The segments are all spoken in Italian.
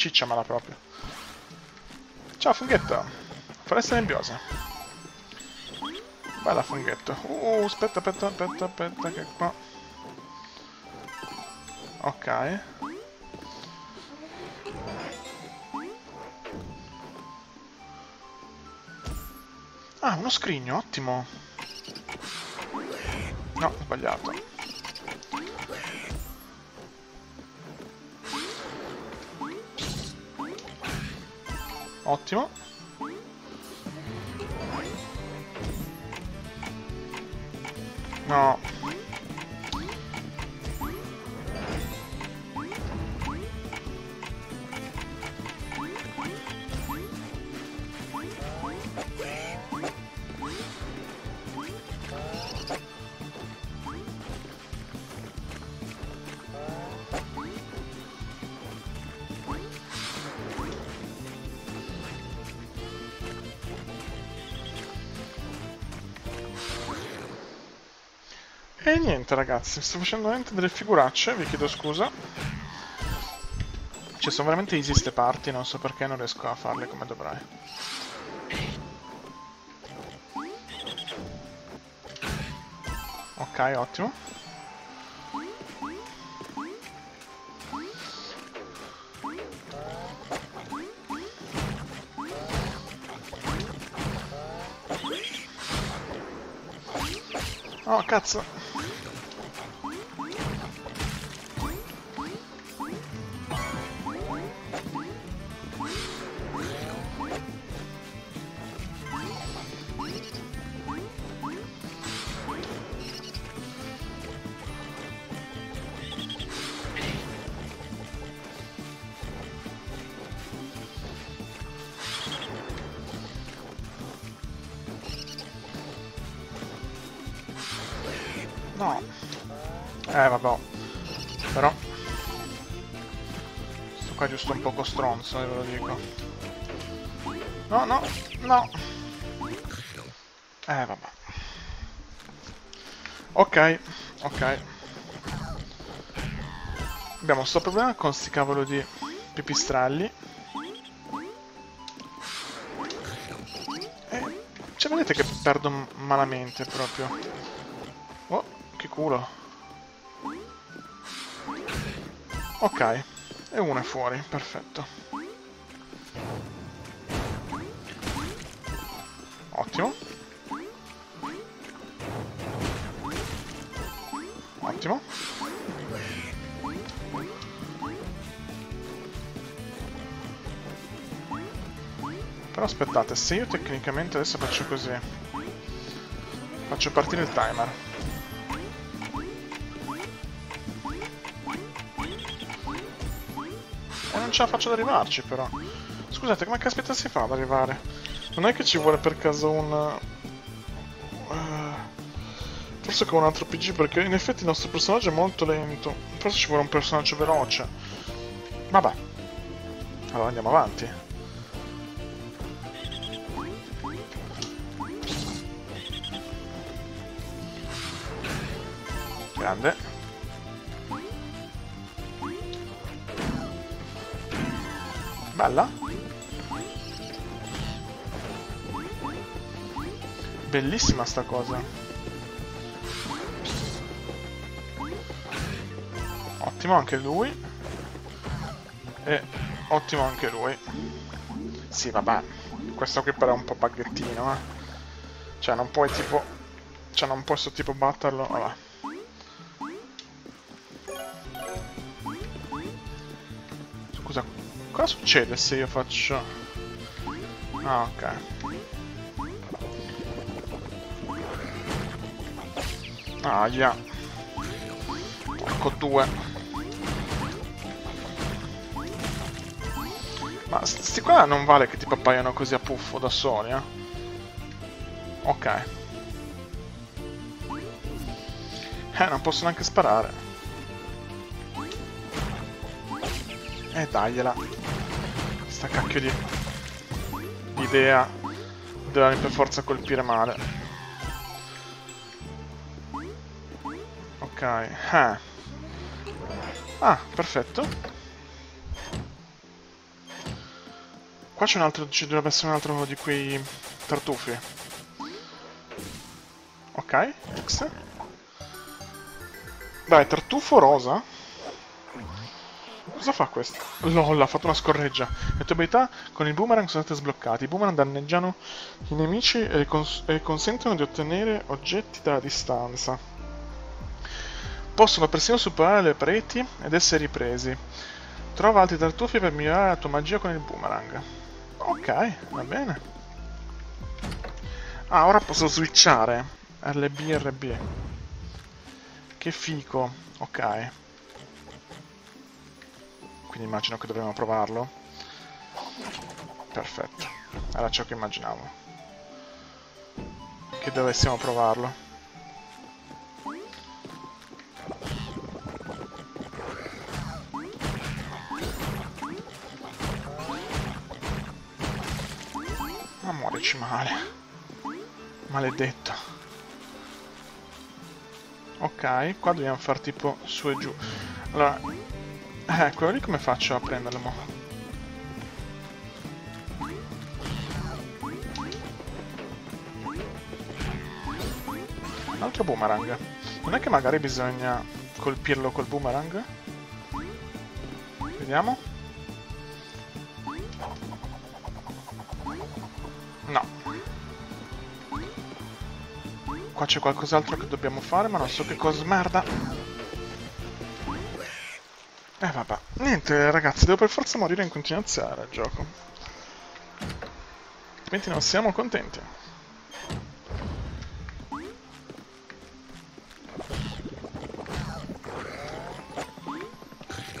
ciccia mala proprio. Ciao funghetto, foresta nebbiosa. Bella funghetto. Aspetta che qua. Ok. Ah, uno scrigno, ottimo. No, ho sbagliato. Ottimo. No. E niente ragazzi, sto facendo veramente delle figuracce, vi chiedo scusa. Ci sono veramente easy ste parti, non so perché non riesco a farle come dovrei. Ok, ottimo. Oh, cazzo! No. Vabbè. Però sto qua giusto un poco stronzo, ve lo dico. No, no, no. Vabbè. Ok, ok. Abbiamo sto problema con sti cavolo di pipistrelli. E cioè vedete che perdo malamente proprio. Oh, che culo. Ok, e uno è fuori, perfetto. Ottimo. Ottimo. Però aspettate, se io tecnicamente adesso faccio così, faccio partire il timer. Non ce la faccio ad arrivarci però. Scusate, ma che aspetta si fa ad arrivare? Non è che ci vuole per caso un... forse con un altro PG, perché in effetti il nostro personaggio è molto lento. Forse ci vuole un personaggio veloce. Vabbè. Allora andiamo avanti. Grande. Bella. Bellissima sta cosa. Ottimo anche lui. E ottimo anche lui. Sì, vabbè. Questo qui però è un po' baghettino, eh. Cioè non puoi tipo... Cioè non posso tipo batterlo... Vabbè. Scusa. Cosa succede se io faccio... Ah, ok. Ah, yeah. Porco due. Ma sti qua non vale che tipo appaiano così a puffo da soli, eh? Ok. Non posso neanche sparare. E dagliela. Sta cacchio di idea deve per forza colpire male. Ok. Ah, perfetto. Qua c'è un altro, ci dovrebbe essere un altro di quei tartufi. Ok, X. Dai, tartufo rosa. Cosa fa questo? LOL, ha fatto una scorreggia. Le tue abilità con il boomerang sono state sbloccate. I boomerang danneggiano i nemici e consentono di ottenere oggetti da distanza. Possono persino superare le pareti ed essere ripresi. Trova altri tartufi per migliorare la tua magia con il boomerang. Ok, va bene. Ah, ora posso switchare. RB, RB. Che fico. Ok. Quindi immagino che dovremmo provarlo. Perfetto. Era ciò che immaginavo. Che dovessimo provarlo. Ma muorici male. Maledetto. Ok, qua dobbiamo far tipo su e giù. Allora... quello lì come faccio a prenderlo mo? Un altro boomerang. Non è che magari bisogna colpirlo col boomerang? Vediamo. No. Qua c'è qualcos'altro che dobbiamo fare, ma non so che cosa. Merda! Vabbè, niente ragazzi, devo per forza morire in continuazione al gioco. Altrimenti non siamo contenti.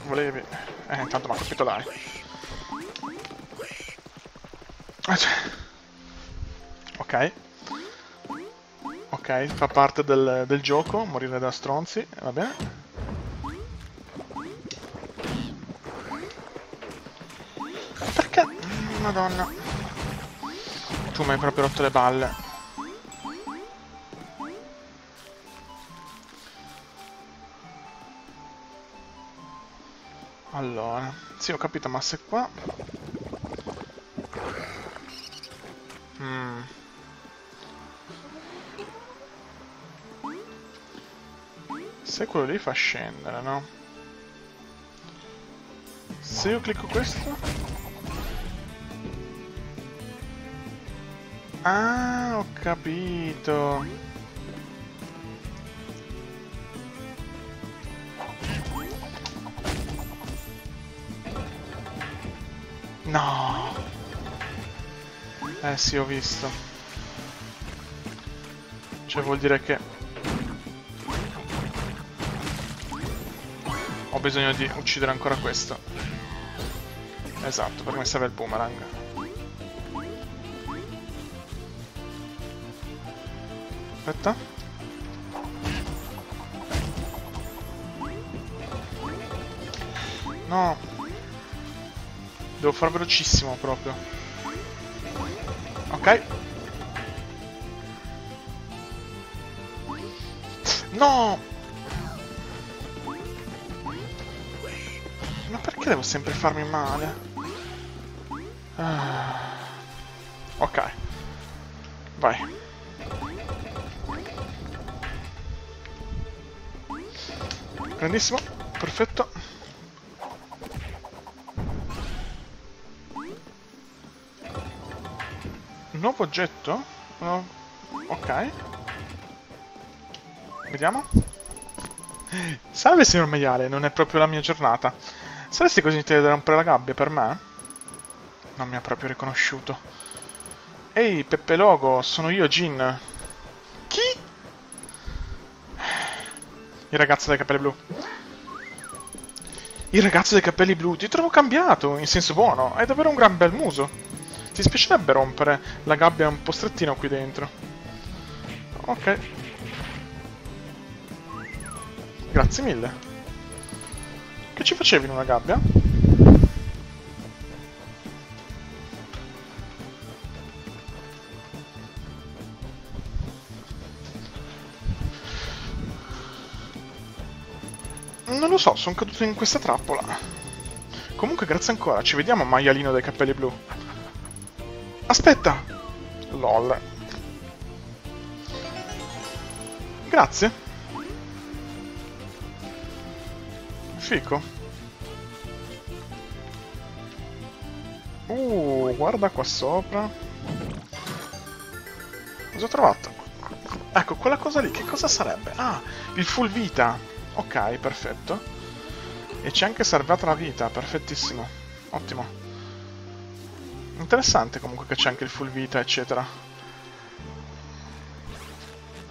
Volevi... intanto mi ha colpito dai. Ok. Ok, fa parte del gioco, morire da stronzi, va bene. Madonna. Tu mi hai proprio rotto le balle. Allora. Sì, ho capito, ma se qua... Se quello lì fa scendere, no? Se io clicco questo... Ah, ho capito. No. Eh sì, ho visto. Cioè vuol dire che ho bisogno di uccidere ancora questo. Esatto, per me serve il boomerang. Aspetta. No. Devo far velocissimo proprio. Ok. No. Ma perché devo sempre farmi male? Ok. Vai. Grandissimo, perfetto. Nuovo oggetto? No. Ok. Vediamo. Salve signor maiale, non è proprio la mia giornata. Saresti così gentile da rompere la gabbia per me? Non mi ha proprio riconosciuto. Ehi, Peppe Logo, sono io, Jin. Chi? Il ragazzo dai capelli blu. Il ragazzo dai capelli blu, ti trovo cambiato, in senso buono. Hai davvero un gran bel muso. Ti spiacerebbe rompere la gabbia un po' strettino qui dentro. Ok. Grazie mille. Che ci facevi in una gabbia? Non lo so, sono caduto in questa trappola. Comunque, grazie ancora. Ci vediamo, maialino dai capelli blu. Aspetta! LOL. Grazie. Fico. Guarda qua sopra. Cosa ho trovato? Ecco, quella cosa lì, che cosa sarebbe? Ah, il full vita. Ok, perfetto. E c'è anche salvata la vita, perfettissimo. Ottimo. Interessante comunque che c'è anche il full vita, eccetera.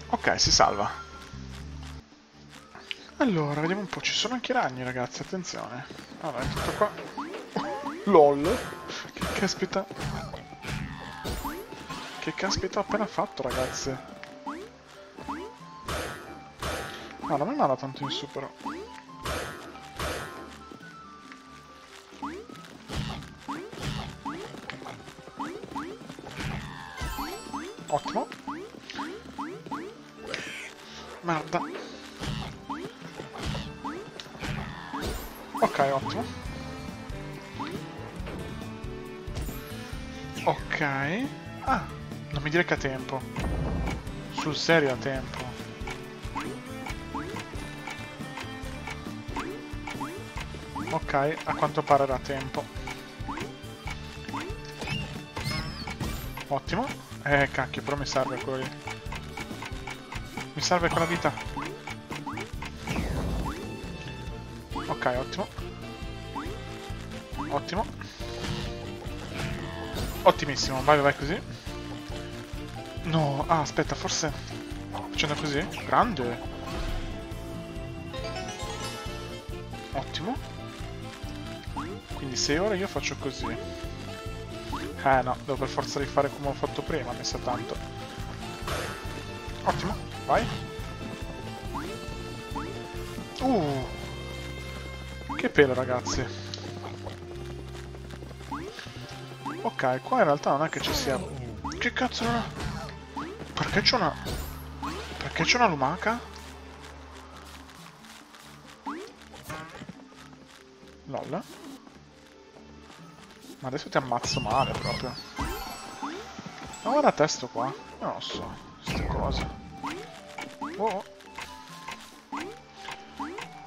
Ok, si salva. Allora, vediamo un po'. Ci sono anche i ragni, ragazzi, attenzione. Allora, è tutto qua. LOL. Che caspita. Che caspita ho appena fatto, ragazzi. No, non mi manda tanto in su, però. Ottimo. Merda. Ok, ottimo. Ok. Ah, non mi dire che ha tempo. Sul serio ha tempo. Ok, a quanto pare era tempo. Ottimo. Cacchio, però mi serve quello lì. Mi serve quella vita. Ok, ottimo. Ottimo. Ottimissimo, vai, vai così. No, ah, aspetta, forse facendo così? Grande. Ottimo. Quindi se ora io faccio così... no, devo per forza rifare come ho fatto prima, mi sa tanto. Ottimo, vai. Che pelo, ragazzi. Ok, qua in realtà non è che ci sia... Che cazzo non è? Perché c'è una... Perché c'è una lumaca? Lol. Ma adesso ti ammazzo male proprio. Ma guarda testo qua. Io non so, queste cose. Oh.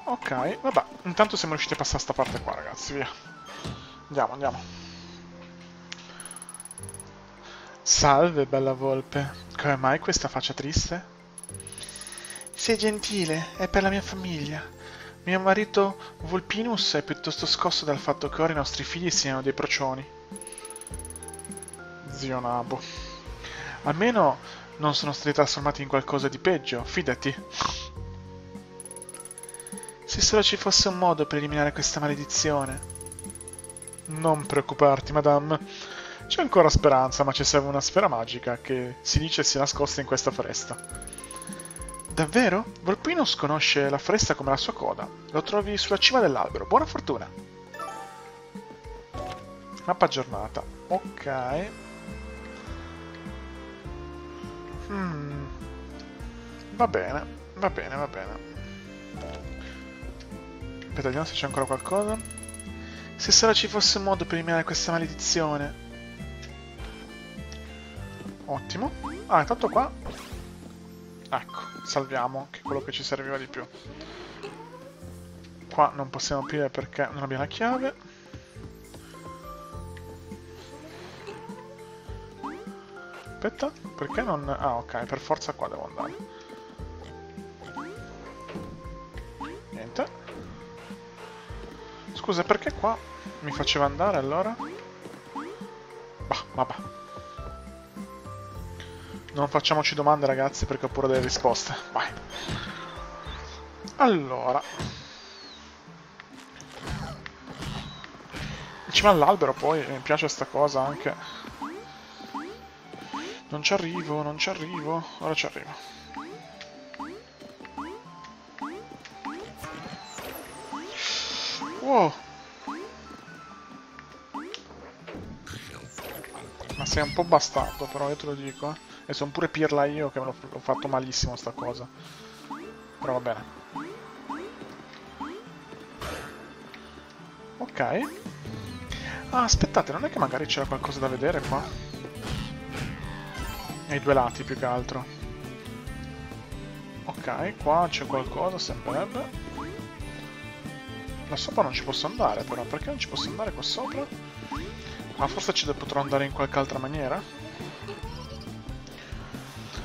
Ok, vabbè. Intanto siamo riusciti a passare sta parte qua, ragazzi, via. Andiamo, andiamo. Salve, bella volpe. Come mai questa faccia triste? Sei gentile, è per la mia famiglia. Mio marito Volpinus è piuttosto scosso dal fatto che ora i nostri figli siano dei procioni. Zio Nabu. Almeno non sono stati trasformati in qualcosa di peggio, fidati. Se solo ci fosse un modo per eliminare questa maledizione. Non preoccuparti, madame. C'è ancora speranza, ma ci serve una sfera magica che si dice sia nascosta in questa foresta. Davvero? Volpinus conosce la foresta come la sua coda. Lo trovi sulla cima dell'albero. Buona fortuna! Mappa aggiornata. Ok. Va bene, va bene, va bene. Aspetta, vediamo se c'è ancora qualcosa. Se solo ci fosse un modo per eliminare questa maledizione. Ottimo. Ah, intanto qua... Ecco. Salviamo, che è quello che ci serviva di più. Qua non possiamo aprire perché non abbiamo la chiave. Aspetta, perché non... Ah, ok, per forza qua devo andare. Niente. Scusa, perché qua mi faceva andare allora? Bah, vabbè. Non facciamoci domande, ragazzi, perché ho pure delle risposte. Vai. Allora. In cima all'albero, poi. Mi piace sta cosa anche. Non ci arrivo, non ci arrivo. Ora ci arrivo. Wow. Ma sei un po' bastardo, però, io te lo dico, eh. E sono pure pirla io che me l'ho fatto malissimo sta cosa. Però va bene. Ok. Ah, aspettate, non è che magari c'era qualcosa da vedere qua? ai due lati più che altro. Ok, qua c'è qualcosa, sembrerebbe. Là sopra non ci posso andare però, perché non ci posso andare qua sopra? Ma forse ci potrò andare in qualche altra maniera?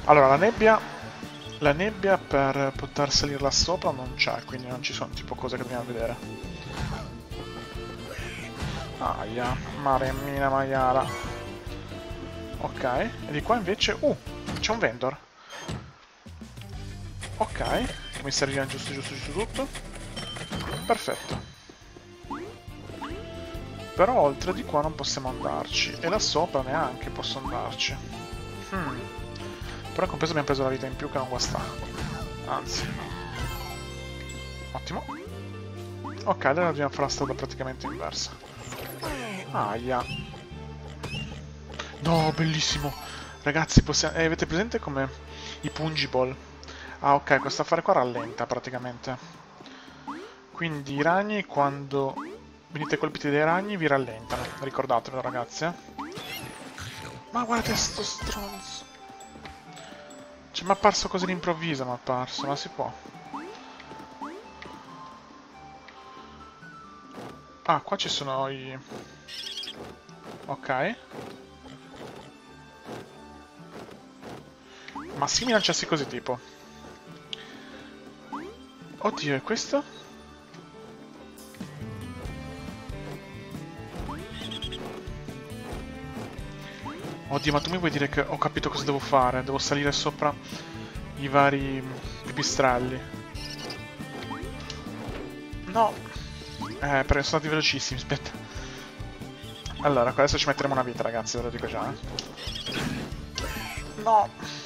Allora, la nebbia per poter salire là sopra non c'è, quindi non ci sono tipo cose che dobbiamo vedere. Aia, maremmina maiala. Ok, e di qua invece... c'è un vendor. Ok, mi serviva giusto tutto. Perfetto. Però oltre di qua non possiamo andarci, e là sopra neanche posso andarci. Però compreso abbiamo preso la vita in più che non guasta. Anzi. Ottimo. Ok, allora dobbiamo fare la strada praticamente inversa. Aia. No, bellissimo. Ragazzi, possiamo... avete presente come i Pungiball? Ah, ok, questo affare qua rallenta praticamente. Quindi i ragni, quando venite colpiti dai ragni, vi rallentano. Ricordatevelo, ragazzi. Ma guardate sto stronzo. Cioè, mi è apparso così all'improvviso, ma si può. Ah, qua ci sono i... Ok. Ma se mi lanciassi così, tipo... Oddio, è questo? Oddio, ma tu mi vuoi dire che ho capito cosa devo fare? Devo salire sopra i vari pipistrelli. No! Perché sono andati velocissimi, aspetta. Allora, adesso ci metteremo una vita, ragazzi, ve lo dico già. No!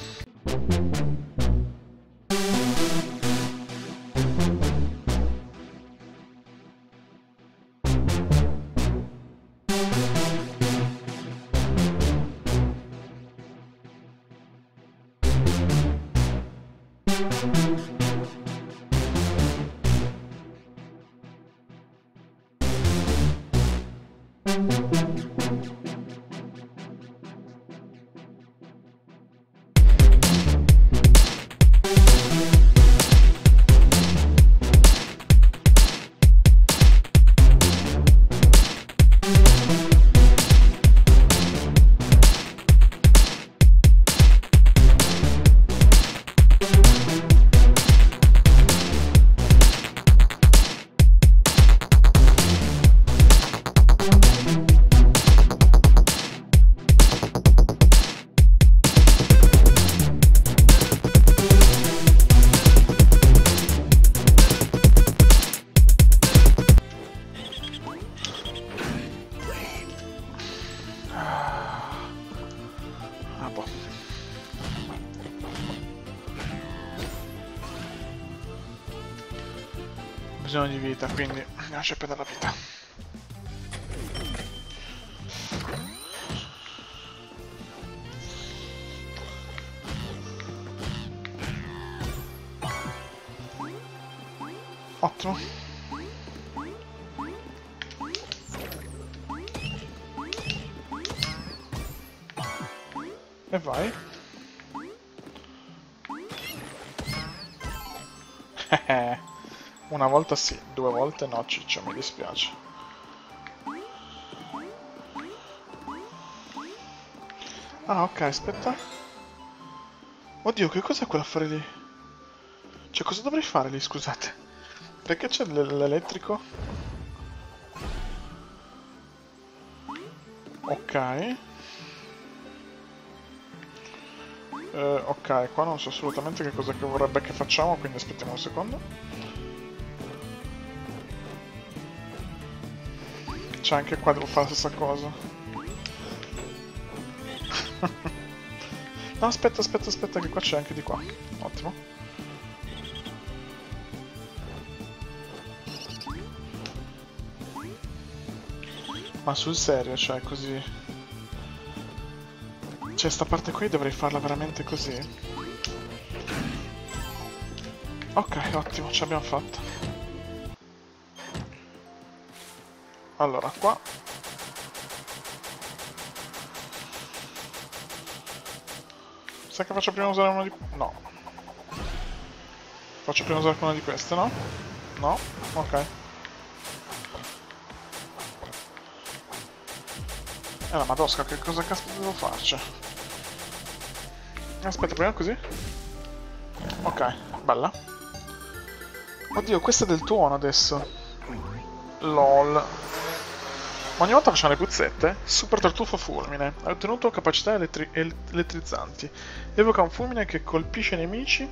Di vita, quindi lascia perdere la vita. Ottimo. E vai. Una volta sì, due volte no, ciccio, mi dispiace. Ah, ok, aspetta. Oddio, che cos'è quell'affare lì? Cioè, cosa dovrei fare lì, scusate? Perché c'è l'elettrico? Ok. Ok, qua non so assolutamente che cosa che vorrebbe che facciamo, quindi aspettiamo un secondo. Cioè, anche qua devo fare la stessa cosa. No, aspetta, che qua c'è anche di qua. Ottimo. Ma sul serio, cioè, così... Cioè, sta parte qui dovrei farla veramente così? Ok, ottimo, ce l'abbiamo fatta. Allora, qua. Sai che faccio prima usare una di... no. Faccio prima usare una di queste, no? No? Ok. E la madosca, che cosa caspita devo farci? Aspetta, prima così? Ok, bella. Oddio, questa è del tuono adesso. LOL. Ogni volta facciamo le puzzette. Super tartufo fulmine. Ha ottenuto capacità elettrizzanti. Evoca un fulmine che colpisce i nemici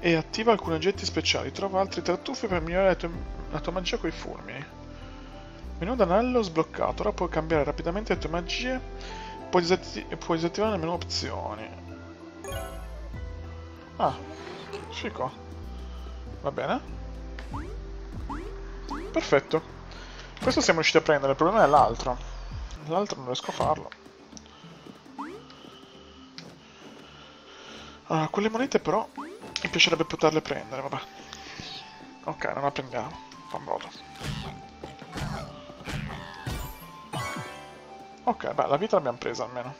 e attiva alcuni oggetti speciali. Trova altri tartufi per migliorare la tua magia con i fulmini. Menu d'anello sbloccato. Ora puoi cambiare rapidamente le tue magie. Puoi disattivare le menu opzioni. Ah, fico. Va bene. Perfetto. Questo siamo riusciti a prendere, il problema è l'altro. L'altro non riesco a farlo. Allora, quelle monete però mi piacerebbe poterle prendere, vabbè. Ok, non la prendiamo. Pambrodo. Ok, beh, la vita l'abbiamo presa almeno.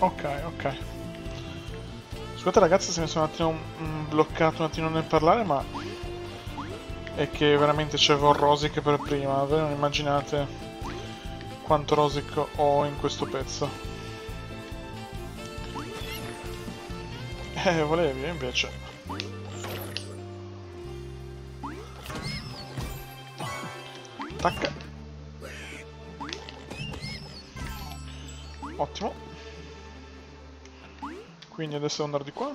Ok, ok. Scusate ragazzi se mi sono un attimo bloccato nel parlare, ma è che veramente c'avevo Rosic per prima, ve non immaginate quanto Rosic ho in questo pezzo. Volevi invece. Attacca. Ottimo. Quindi adesso devo andare di qua.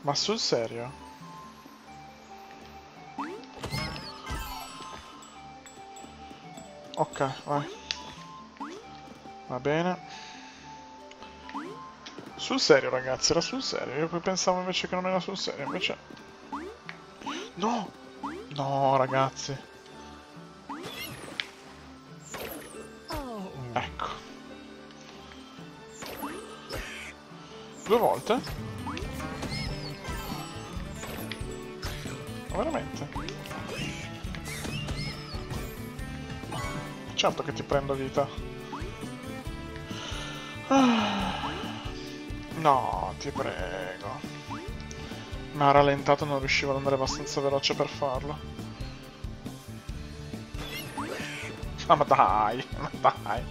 Ma sul serio? Ok, vai. Va bene. Sul serio ragazzi, era sul serio. Io poi pensavo invece che non era sul serio, invece... No! No ragazzi. Ecco. 2 volte? Veramente? Certo che ti prendo vita. No, ti prego. Mi ha rallentato, non riuscivo ad andare abbastanza veloce per farlo. Ah, ma dai, ma dai.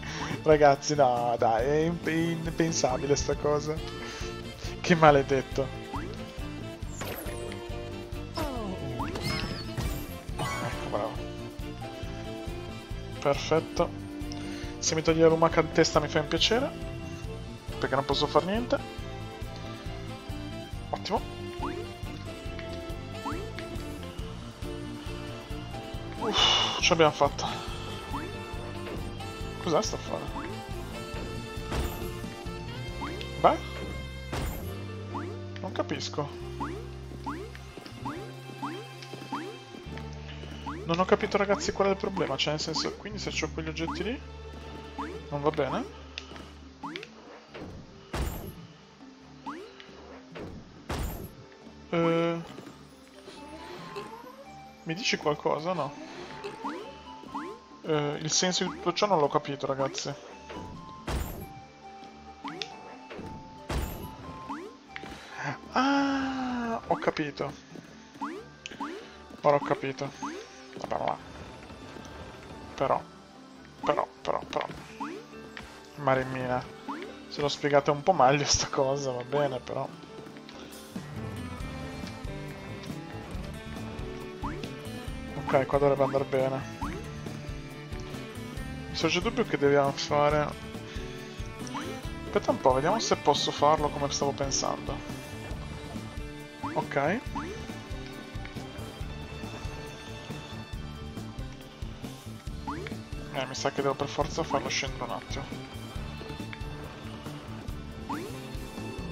Ragazzi, no, dai, è impensabile sta cosa. Che maledetto. Perfetto. Se mi toglie la lumaca in testa mi fa un piacere, perché non posso far niente. Ottimo. Uff, ce l'abbiamo fatta. Cos'è sta a fare? Beh, non capisco. Non ho capito ragazzi qual è il problema, cioè nel senso, quindi se c'ho quegli oggetti lì non va bene. Mi dici qualcosa? No. Il senso di tutto ciò non l'ho capito ragazzi. Ah, ho capito. Ora ho capito. Però. Marimina, se lo spiegate un po' meglio sta cosa, va bene però. Ok, qua dovrebbe andare bene. Mi sorge il dubbio che dobbiamo fare... Aspetta un po', vediamo se posso farlo come stavo pensando. Ok. Mi sa che devo per forza farlo scendere un attimo.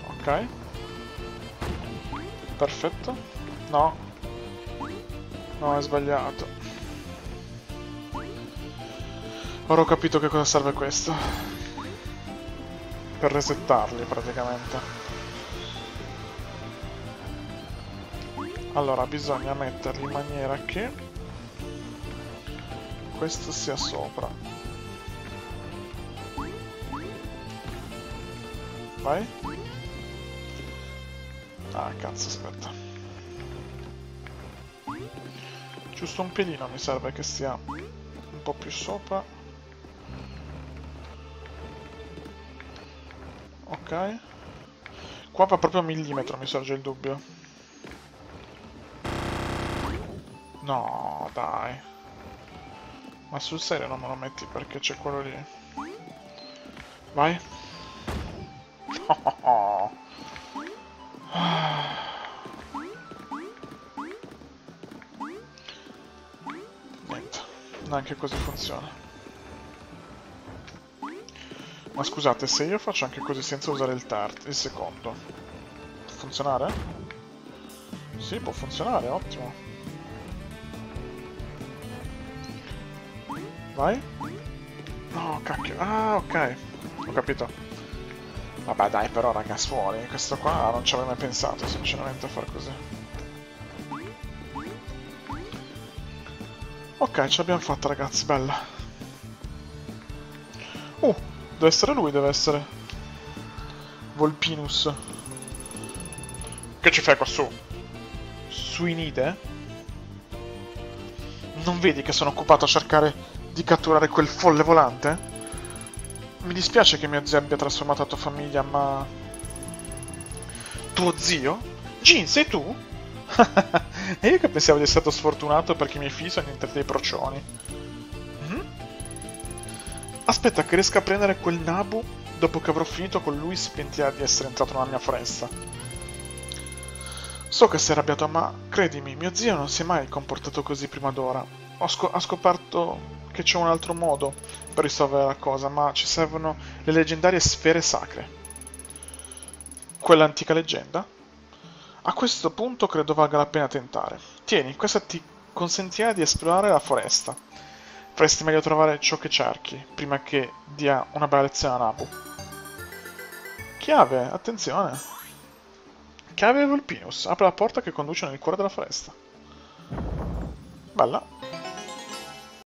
Ok. Perfetto. No. No, è sbagliato. Ora ho capito che cosa serve questo. Per resettarli praticamente. Allora, bisogna metterli in maniera che... questo sia sopra. Vai. Ah cazzo, aspetta. Giusto un piedino mi serve che sia un po' più sopra. Ok. Qua va proprio a millimetro, mi sorge il dubbio. No, dai. Ma sul serio non me lo metti perché c'è quello lì? Vai. No. Niente, neanche così funziona. Ma scusate, se io faccio anche così senza usare il terzo, il secondo, può funzionare? Sì, può funzionare, ottimo. Vai. No, cacchio. Ah, ok. Ho capito. Vabbè, dai, però, raga, fuori. Questo qua non ci avevo mai pensato, sinceramente, a far così. Ok, ce l'abbiamo fatta, ragazzi. Bella. Deve essere lui, deve essere. Volpinus. Che ci fai qua su? Suinide? Non vedi che sono occupato a cercare di catturare quel folle volante? Mi dispiace che mia zia abbia trasformato la tua famiglia, ma... Tuo zio? Jin, sei tu? E io che pensavo di essere stato sfortunato perché i miei figli sono diventati dei procioni. Aspetta che riesca a prendere quel Nabu dopo che avrò finito con lui si pentirà di essere entrato nella mia foresta. So che sei arrabbiato, ma credimi, mio zio non si è mai comportato così prima d'ora. Ha scoperto che c'è un altro modo per risolvere la cosa, ma ci servono le leggendarie sfere sacre. Quell'antica leggenda? A questo punto credo valga la pena tentare. Tieni, questa ti consentirà di esplorare la foresta. Faresti meglio trovare ciò che cerchi, prima che dia una bella lezione a Nabu. Chiave, attenzione! Chiave Volpinus, apre la porta che conduce nel cuore della foresta. Bella.